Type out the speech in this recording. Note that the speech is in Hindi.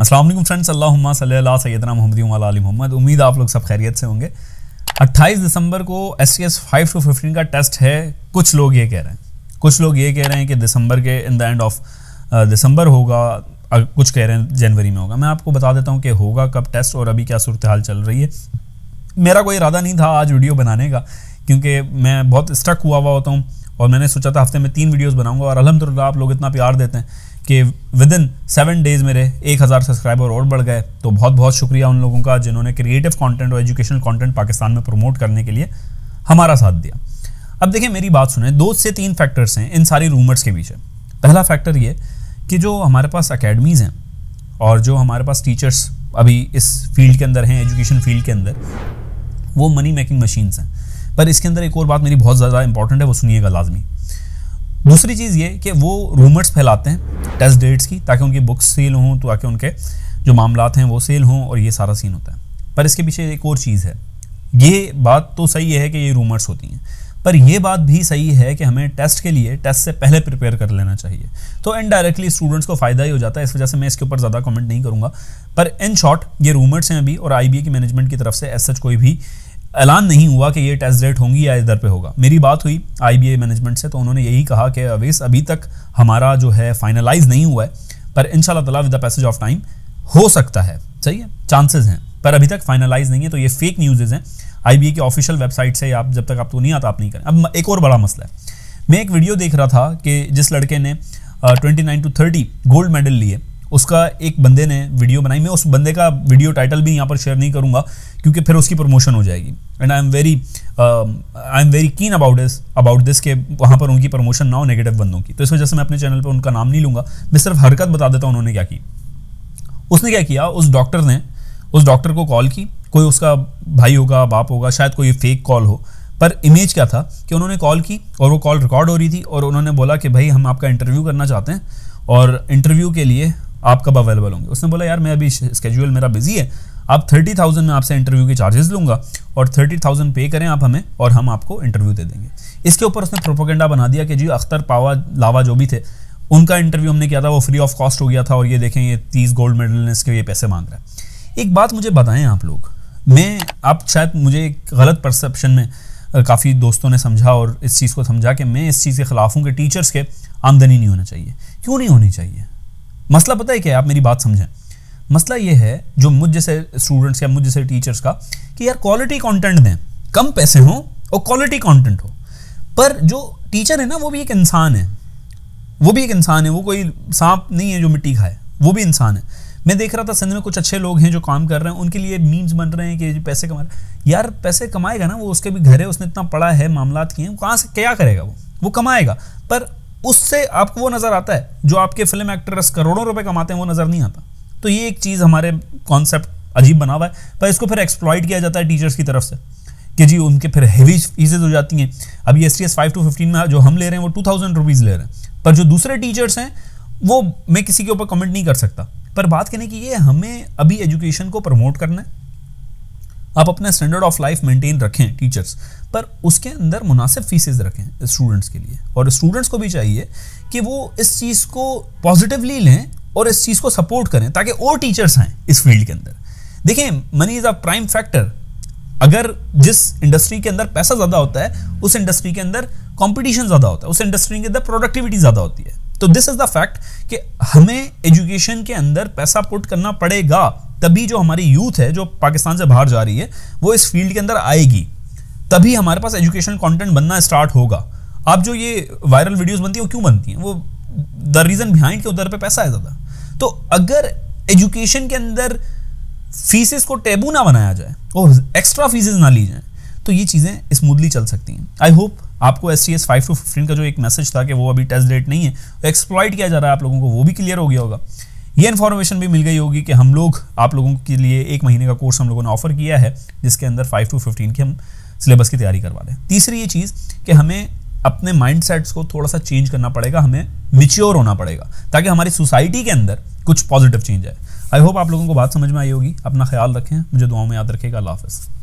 अस्सलाम वालेकुम फ्रेंड्स, अल्लाहुम्मा सल्ली अला सय्यदना मुहम्मद व अला आलि मुहम्मद। उम्मीद आप लोग सब खैरियत से होंगे। 28 दिसंबर को STS 5 to 15 का टेस्ट है। कुछ लोग ये कह रहे हैं कि दिसंबर के इन द एंड ऑफ दिसंबर होगा, कुछ कह रहे हैं जनवरी में होगा। मैं आपको बता देता हूँ कि होगा कब टेस्ट और अभी क्या सूरत हाल चल रही है। मेरा कोई इरादा नहीं था आज वीडियो बनाने का, क्योंकि मैं बहुत स्टक हुआ होता हूँ और मैंने सोचा था हफ्ते में 3 वीडियोस बनाऊंगा। और अल्हम्दुलिल्लाह आप लोग इतना प्यार देते हैं कि विदिन 7 डेज़ मेरे 1000 सब्सक्राइबर और बढ़ गए। तो बहुत बहुत शुक्रिया उन लोगों का जिन्होंने क्रिएटिव कंटेंट और एजुकेशनल कंटेंट पाकिस्तान में प्रमोट करने के लिए हमारा साथ दिया। अब देखिए, मेरी बात सुने, 2 से 3 फैक्टर्स हैं इन सारी रूमर्स के पीछे। पहला फैक्टर ये कि जो हमारे पास अकेडमीज़ हैं और जो हमारे पास टीचर्स अभी इस फील्ड के अंदर हैं, एजुकेशन फील्ड के अंदर, वो मनी मेकिंग मशीन्स हैं। पर इसके अंदर एक और बात मेरी बहुत ज़्यादा इंपॉर्टेंट है, वो सुनिएगा लाजमी। दूसरी चीज़ ये कि वो रूमर्स फैलाते हैं टेस्ट डेट्स की, ताकि उनकी बुक्स सेल हों, तो ताकि उनके जो मामलात हैं वो सेल हों, और ये सारा सीन होता है। पर इसके पीछे एक और चीज़ है। ये बात तो सही है कि ये रूमर्स होती हैं, पर यह बात भी सही है कि हमें टेस्ट के लिए टेस्ट से पहले प्रिपेयर कर लेना चाहिए। तो इनडायरेक्टली स्टूडेंट्स को फ़ायदा ही हो जाता है। इस वजह से मैं इसके ऊपर ज़्यादा कमेंट नहीं करूँगा। पर इन शॉर्ट ये रूमर्स हैं अभी, और IBA की मैनेजमेंट की तरफ से एज सच कोई भी ऐलान नहीं हुआ कि ये टेस्ट डेट होंगी या इधर पे होगा। मेरी बात हुई IBA मैनेजमेंट से, तो उन्होंने यही कहा कि अवेस अभी तक हमारा जो है फाइनलाइज नहीं हुआ है, पर इंशाल्लाह ताला with the passage of time हो सकता है। सही है, चांसेस हैं, पर अभी तक फाइनलाइज नहीं है। तो ये फेक न्यूज़ हैं। IBA की ऑफिशियल वेबसाइट से आप, जब तक आपको नहीं आता आप नहीं करें। अब एक और बड़ा मसला है, मैं एक वीडियो देख रहा था कि जिस लड़के ने 29 to 30 गोल्ड मेडल लिए, उसका एक बंदे ने वीडियो बनाई। मैं उस बंदे का वीडियो टाइटल भी यहाँ पर शेयर नहीं करूँगा, क्योंकि फिर उसकी प्रमोशन हो जाएगी। And I am very keen about this के वहाँ पर उनकी प्रमोशन ना हो नेगेटिव बंदों की। तो इस वजह से मैं अपने चैनल पर उनका नाम नहीं लूँगा, मैं सिर्फ हरकत बता देता हूँ उन्होंने क्या की। उसने क्या किया, उस डॉक्टर को कॉल की, कोई उसका भाई होगा, बाप होगा, शायद कोई फेक कॉल हो। पर इमेज क्या था कि उन्होंने कॉल की और वो कॉल रिकॉर्ड हो रही थी, और उन्होंने बोला कि भाई हम आपका इंटरव्यू करना चाहते हैं और इंटरव्यू के लिए आप कब अवेलेबल होंगे। उसने बोला यार मैं अभी स्केड्यूल मेरा बिजी है, आप 30,000 में आपसे इंटरव्यू के चार्जेस लूँगा और 30,000 पे करें आप हमें और हम आपको इंटरव्यू दे देंगे। इसके ऊपर उसने प्रोपोगेंडा बना दिया कि जी अख्तर, पावा, लावा जो भी थे उनका इंटरव्यू हमने किया था, वो फ्री ऑफ कॉस्ट हो गया था, और ये देखें ये 30 गोल्ड मेडलिस्ट के ये पैसे मांग रहा है। एक बात मुझे बताएं आप लोग, आप शायद मुझे एक गलत परसेप्शन में काफ़ी दोस्तों ने समझा और इस चीज़ को समझा कि मैं इस चीज़ के ख़िलाफ़ हूँ कि टीचर्स के आमदनी नहीं होना चाहिए। क्यों नहीं होनी चाहिए? मसला पता है क्या है, आप मेरी बात समझें। मसला ये है जो मुझ जैसे स्टूडेंट्स या मुझ जैसे टीचर्स का, कि यार क्वालिटी कंटेंट दें, कम पैसे हों और क्वालिटी कंटेंट हो। पर जो टीचर है ना, वो भी एक इंसान है, वो कोई सांप नहीं है जो मिट्टी खाए, वो भी इंसान है। मैं देख रहा था सिंध में कुछ अच्छे लोग हैं जो काम कर रहे हैं, उनके लिए मीम्स बन रहे हैं कि पैसे कमा रहे हैं। यार पैसे कमाएगा ना वो, उसके भी घर है, उसने इतना पढ़ा है, मामलात किए हैं, कहाँ से क्या करेगा वो कमाएगा। पर उससे आपको वो नज़र आता है जो आपके फिल्म एक्टर्स करोड़ों रुपए कमाते हैं, वो नज़र नहीं आता। तो ये एक चीज़ हमारे कॉन्सेप्ट अजीब बना हुआ है, पर इसको फिर एक्सप्लॉइट किया जाता है टीचर्स की तरफ से कि जी उनके फिर हैवी फीसेज हो जाती हैं। अभी STS 5 to 15 में जो हम ले रहे हैं वो 2000 रुपीज़ ले रहे हैं, पर जो दूसरे टीचर्स हैं वो मैं किसी के ऊपर कमेंट नहीं कर सकता। पर बात करने की ये, हमें अभी एजुकेशन को प्रमोट करना है। आप अपना स्टैंडर्ड ऑफ लाइफ मेंटेन रखें टीचर्स, पर उसके अंदर मुनासिब फीसेज रखें स्टूडेंट्स के लिए। और स्टूडेंट्स को भी चाहिए कि वो इस चीज़ को पॉजिटिवली लें और इस चीज़ को सपोर्ट करें, ताकि और टीचर्स आएँ इस फील्ड के अंदर। देखें, money is a prime factor. अगर जिस इंडस्ट्री के अंदर पैसा ज़्यादा होता है, उस इंडस्ट्री के अंदर कॉम्पिटिशन ज़्यादा होता है, उस इंडस्ट्री के अंदर प्रोडक्टिविटी ज़्यादा होती है। तो दिस इज़ द फैक्ट कि हमें एजुकेशन के अंदर पैसा पुट करना पड़ेगा, तभी जो हमारी यूथ है जो पाकिस्तान से बाहर जा रही है वो इस फील्ड के अंदर आएगी, तभी हमारे पास एजुकेशनल कंटेंट बनना स्टार्ट होगा। आप जो ये वायरल वीडियोस बनती हैं वो क्यों बनती हैं, वो द रीज़न बिहाइंड के उधर पे पैसा है ज़्यादा। तो अगर एजुकेशन के अंदर फीसेस को टैबू ना बनाया जाए और एक्स्ट्रा फीसेस ना ली जाए, तो ये चीज़ें स्मूथली चल सकती हैं। आई होप आपको STS 5 to 15 का जो एक मैसेज था कि वो अभी टेस्ट डेट नहीं है, एक्सप्लॉइट किया जा रहा है, आप लोगों को वो भी क्लियर हो गया होगा। ये इन्फॉर्मेशन भी मिल गई होगी कि हम लोग आप लोगों के लिए 1 महीने का कोर्स हम लोगों ने ऑफर किया है, जिसके अंदर 5 to 15 के हम सिलेबस की तैयारी करवा रहे हैं। तीसरी ये चीज़ कि हमें अपने माइंडसेट्स को थोड़ा सा चेंज करना पड़ेगा, हमें मैच्योर होना पड़ेगा, ताकि हमारी सोसाइटी के अंदर कुछ पॉजिटिव चेंज आए। आई होप आप लोगों को बात समझ में आई होगी। अपना ख्याल रखें, मुझे दुआओं में याद रखिएगा। अल्लाह हाफ़िज़।